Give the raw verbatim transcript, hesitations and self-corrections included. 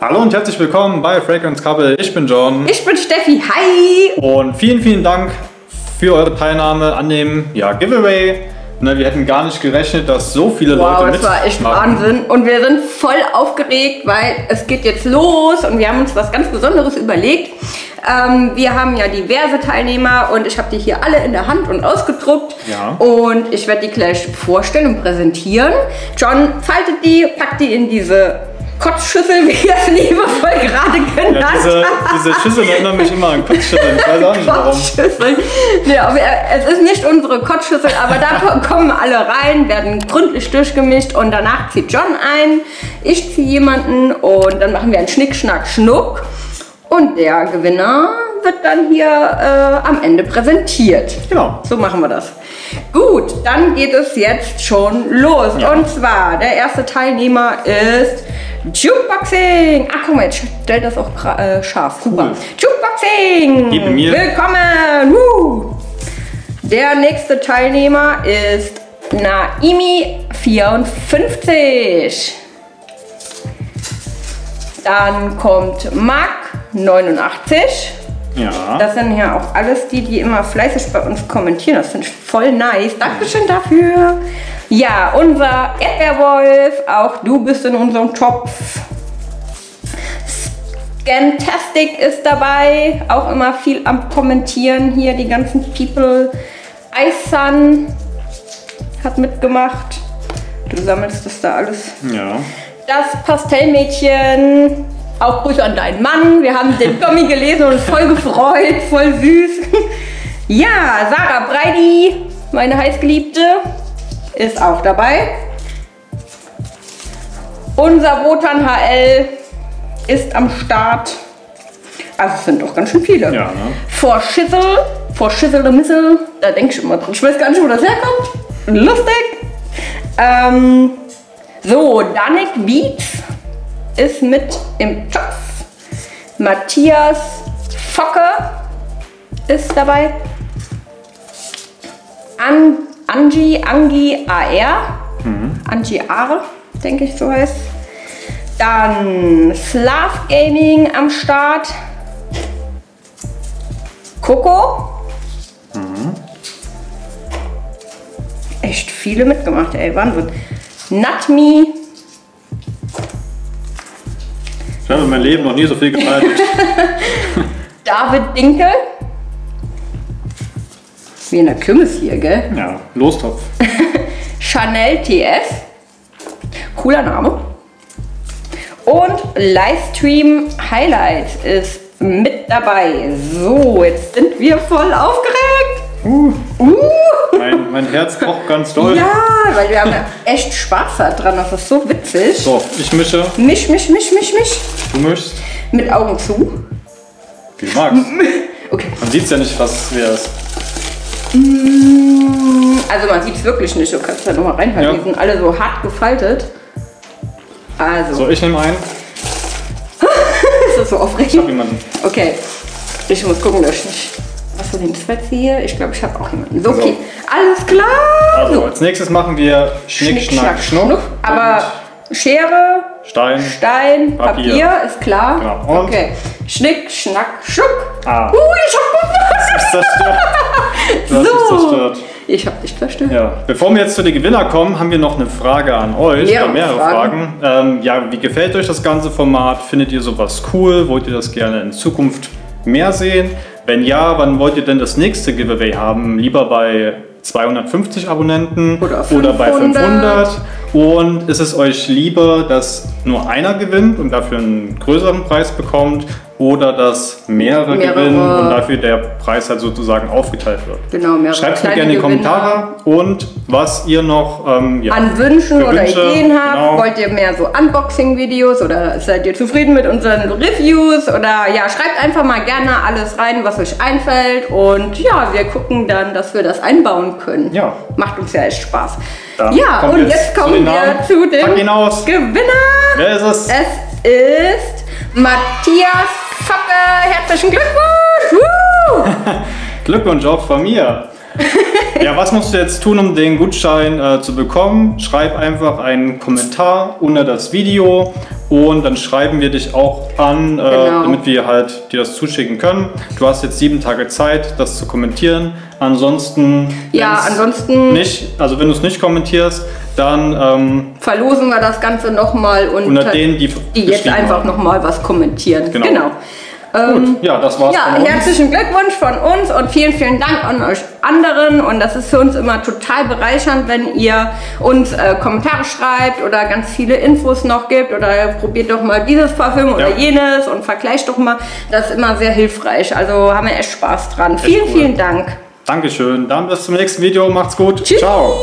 Hallo und herzlich willkommen bei Fragrance Couple. Ich bin John. Ich bin Steffi. Hi! Und vielen, vielen Dank für eure Teilnahme an dem ja, Giveaway. Ne, wir hätten gar nicht gerechnet, dass so viele wow, Leute mitmachen. Wow, das war echt Wahnsinn. Und wir sind voll aufgeregt, weil es geht jetzt los und wir haben uns was ganz Besonderes überlegt. Ähm, wir haben ja diverse Teilnehmer und ich habe die hier alle in der Hand und ausgedruckt. Ja. Und ich werde die gleich vorstellen und präsentieren. John faltet die, packt die in diese Kotzschüssel, wie das liebevoll gerade genannt ja, diese, diese Schüssel erinnern mich immer an Kotzschüsseln. Ich weiß auch nicht warum. Ja, es ist nicht unsere Kotzschüssel, aber da kommen alle rein, werden gründlich durchgemischt und danach zieht John ein, ich ziehe jemanden und dann machen wir einen Schnick, Schnack, Schnuck. Und der Gewinner wird dann hier äh, am Ende präsentiert. Genau. So machen wir das. Gut, dann geht es jetzt schon los. Ja. Und zwar, der erste Teilnehmer ist Jukeboxing. Ach guck mal, jetzt stellt das auch äh, scharf. Super. Cool. Jukeboxing. Gib mir. Willkommen. Woo. Der nächste Teilnehmer ist Naimi vierundfünfzig. Dann kommt Mac neunundachtzig. Ja. Das sind ja auch alles die, die immer fleißig bei uns kommentieren. Das finde ich voll nice. Dankeschön dafür. Ja, unser Erdbeerwolf. Auch du bist in unserem Topf. Scantastic ist dabei. Auch immer viel am Kommentieren hier, die ganzen People. Ice Sun hat mitgemacht. Du sammelst das da alles. Ja. Das Pastellmädchen. Auch Grüße an deinen Mann. Wir haben den Kommi gelesen und voll gefreut, voll süß. Ja, Sarah Brady, meine Heißgeliebte, ist auch dabei. Unser Rotan H L ist am Start. Also es sind doch ganz schön viele. Ja, ne? Vor Schissel, vor Schissel und Missel, da denke ich immer dran. Ich weiß gar nicht, wo das herkommt. Lustig. Ähm, so, Danik Beats ist mit im Topf. Matthias Focke ist dabei. An, Angi, Angi A R. Mhm. Angi A R, denke ich so heißt. Dann Slav Gaming am Start. Coco. Mhm. Echt viele mitgemacht, ey, Wahnsinn. Natmi. Ich habe in meinem Leben noch nie so viel gefaltet. David Dinkel. Wie in der Kümmels hier, gell? Ja, Lostopf. Chanel T S. Cooler Name. Und Livestream Highlight ist mit dabei. So, jetzt sind wir voll aufgeregt. Uh, uh. Mein, mein Herz kocht ganz doll. Ja, weil wir haben echt Spaß daran. Das ist so witzig. So, ich mische. Misch, misch, misch, misch, misch. Du mischst. Mit Augen zu. Wie du magst. Okay. Man sieht es ja nicht, was wer ist. Also man sieht es wirklich nicht. Du kannst da nochmal reinhalten. Ja. Die sind alle so hart gefaltet. Also. So, ich nehme einen. Ist das so aufregend? Ich hab jemanden. Okay. Ich muss gucken, dass ich nicht... Was für den Zweck hier? Ich glaube, ich habe auch jemanden. So, okay, so. Alles klar. Also, als nächstes machen wir Schnick, Schnick Schnack, Schnuck. Schnuck. Aber Schere, Stein, Stein Papier. Papier, ist klar. Genau. Und okay. Schnick, Schnack, Schnuck. Ah. Uh, ich hab mich zerstört. So. zerstört. Ich hab dich zerstört. Ja. Bevor wir jetzt zu den Gewinner kommen, haben wir noch eine Frage an euch. Mehrere, mehrere Fragen. Fragen. Ähm, ja, wie gefällt euch das ganze Format? Findet ihr sowas cool? Wollt ihr das gerne in Zukunft mehr sehen? Wenn ja, wann wollt ihr denn das nächste Giveaway haben? Lieber bei zweihundertfünfzig Abonnenten oder, oder bei fünfhundert? Und ist es euch lieber, dass nur einer gewinnt und dafür einen größeren Preis bekommt? Oder dass mehrere, mehrere. gewinnen und dafür der Preis halt sozusagen aufgeteilt wird? Genau, mehrere. Schreibt es mir gerne in die Kommentare und was ihr noch ähm, ja, an Wünschen oder Wünsche, Ideen habt. Genau. Wollt ihr mehr so Unboxing-Videos oder seid ihr zufrieden mit unseren Reviews? Oder ja, schreibt einfach mal gerne alles rein, was euch einfällt. Und ja, wir gucken dann, dass wir das einbauen können. Ja. Macht uns ja echt Spaß. Dann ja, und jetzt, jetzt kommen wir zu dem Gewinner. Wer ist es? Es ist Matthias Focke. Herzlichen Glückwunsch! Glückwunsch auch von mir. Ja, was musst du jetzt tun, um den Gutschein äh, zu bekommen? Schreib einfach einen Kommentar unter das Video und dann schreiben wir dich auch an, äh, genau. damit wir halt dir das zuschicken können. Du hast jetzt sieben Tage Zeit, das zu kommentieren. Ansonsten, ja, ansonsten nicht, also wenn du es nicht kommentierst, dann ähm, verlosen wir das Ganze nochmal unter, unter denen, die, die jetzt einfach nochmal was kommentieren. Genau. genau. Gut, ja, das war's. Ja, herzlichen Glückwunsch von uns und vielen, vielen Dank an euch anderen. Und das ist für uns immer total bereichernd, wenn ihr uns äh, Kommentare schreibt oder ganz viele Infos noch gibt oder probiert doch mal dieses Parfüm oder ja. jenes und vergleicht doch mal. Das ist immer sehr hilfreich. Also haben wir echt Spaß dran. Echt vielen, cool. vielen Dank. Dankeschön. Dann bis zum nächsten Video. Macht's gut. Tschüss. Ciao.